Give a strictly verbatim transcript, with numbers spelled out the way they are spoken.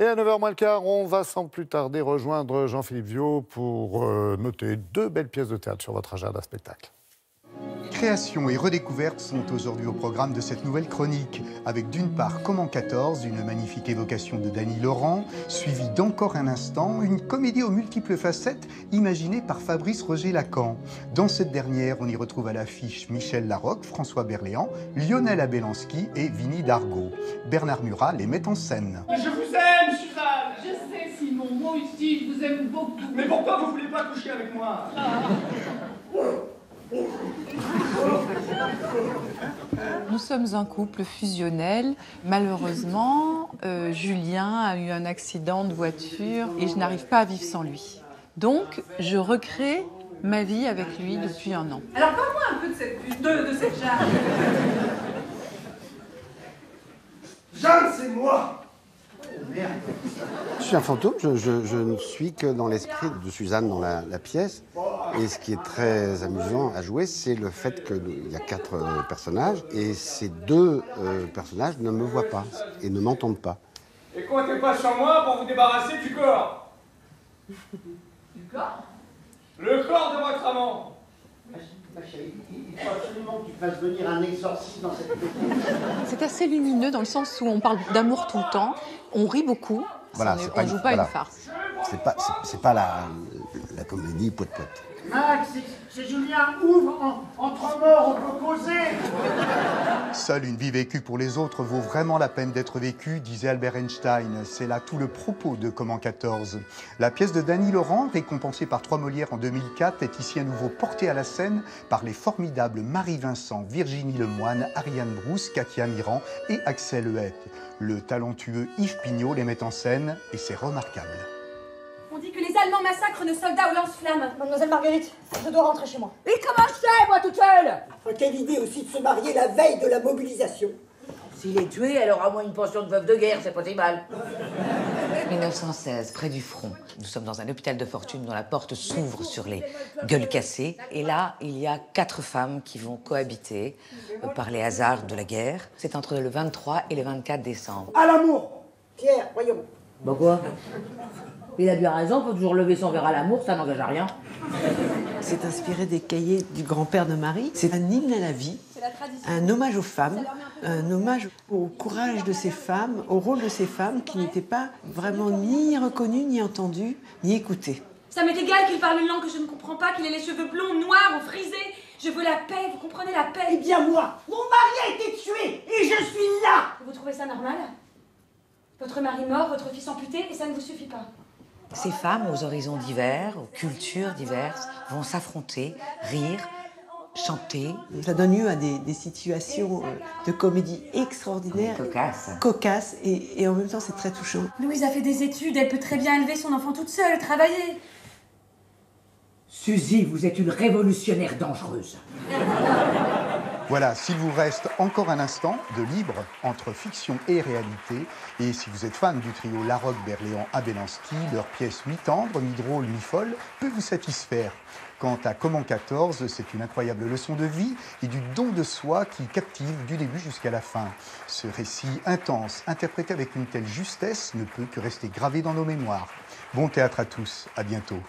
Et à neuf heures moins le quart, on va sans plus tarder rejoindre Jean-Philippe Viaud pour euh, noter deux belles pièces de théâtre sur votre agenda spectacle. Création et redécouverte sont aujourd'hui au programme de cette nouvelle chronique, avec d'une part Comme en quatorze, une magnifique évocation de Dany Laurent, suivie d'Encore un instant, une comédie aux multiples facettes imaginée par Fabrice Roger-Lacan. Dans cette dernière, on y retrouve à l'affiche Michel Larocque, François Berléand, Lionel Abelanski et Vinnie Dargaud. Bernard Murat les met en scène. Mais je vous aime, Suzanne. Je sais, Simon, moi aussi, je vous aime beaucoup. Mais pourquoi vous voulez pas coucher avec moi? Ah. Nous sommes un couple fusionnel. Malheureusement, euh, Julien a eu un accident de voiture et je n'arrive pas à vivre sans lui. Donc, je recrée ma vie avec lui depuis un an. Alors, parle-moi un peu de cette, de, de cette Jeanne. Jeanne, c'est moi. Je suis un fantôme, je, je, je ne suis que dans l'esprit de Suzanne dans la, la pièce. Et ce qui est très amusant à jouer, c'est le fait qu'il y a quatre euh, personnages et ces deux euh, personnages ne me voient pas et ne m'entendent pas. Et comptez pas sur moi pour vous débarrasser du corps. Du corps? Le corps de votre amant. Ma chérie, il faut absolument que tu fasses venir un exorciste dans cette petite. C'est assez lumineux dans le sens où on parle d'amour tout le temps, on rit beaucoup, voilà, on ne joue une, pas voilà. une farce. C'est pas, c'est pas la, la comédie poète-poète. Max, c'est Julien, ouvre, en, entre morts, on peut causer. Seule une vie vécue pour les autres vaut vraiment la peine d'être vécue, disait Albert Einstein. C'est là tout le propos de Comme en quatorze. La pièce de Dany Laurent, récompensée par trois Molières en deux mille quatre, est ici à nouveau portée à la scène par les formidables Marie-Vincent, Virginie Lemoine, Ariane Brousse, Katia Miran et Axel Huet. Le talentueux Yves Pignot les met en scène et c'est remarquable. On dit que les Allemands massacrent nos soldats au lance-flammes. Mademoiselle Marguerite, je dois rentrer chez moi. Mais comment je sais, moi, toute seule? Enfin, quelle idée aussi de se marier la veille de la mobilisation. S'il est tué, elle aura moins une pension de veuve de guerre, c'est pas si mal. mille neuf cent seize, près du front. Nous sommes dans un hôpital de fortune dont la porte s'ouvre sur les gueules cassées. Et là, il y a quatre femmes qui vont cohabiter par les hasards de la guerre. C'est entre le vingt-trois et le vingt-quatre décembre. À l'amour, Pierre, voyons. Bah quoi? Il a bien raison, faut toujours lever son verre à l'amour, ça n'engage à rien. C'est inspiré des cahiers du grand-père de Marie. C'est un hymne à la vie, la un hommage aux femmes, un hommage au courage de ces femmes, au rôle de ces femmes qui n'étaient pas vraiment ni reconnues, ni entendues, ni écoutées. Ça m'est égal qu'il parle une langue que je ne comprends pas, qu'il ait les cheveux blonds, noirs ou frisés. Je veux la paix, vous comprenez, la paix. Eh bien moi, mon mari a été tué et je suis là. Vous trouvez ça normal? Votre mari mort, votre fils amputé, et ça ne vous suffit pas? Ces femmes, aux horizons divers, aux cultures diverses, vont s'affronter, rire, chanter. Ça donne lieu à des, des situations de comédie extraordinaires, cocasse. cocasses, et, et en même temps, c'est très touchant. Louise a fait des études, elle peut très bien élever son enfant toute seule, travailler. Suzy, vous êtes une révolutionnaire dangereuse. Voilà, s'il vous reste encore un instant de libre entre fiction et réalité, et si vous êtes fan du trio Larocque, Berléand, Abelanski, leur pièce mi-tendre, mi-drôle, mi-folle peut vous satisfaire. Quant à Comme en quatorze, c'est une incroyable leçon de vie et du don de soi qui captive du début jusqu'à la fin. Ce récit intense, interprété avec une telle justesse, ne peut que rester gravé dans nos mémoires. Bon théâtre à tous, à bientôt.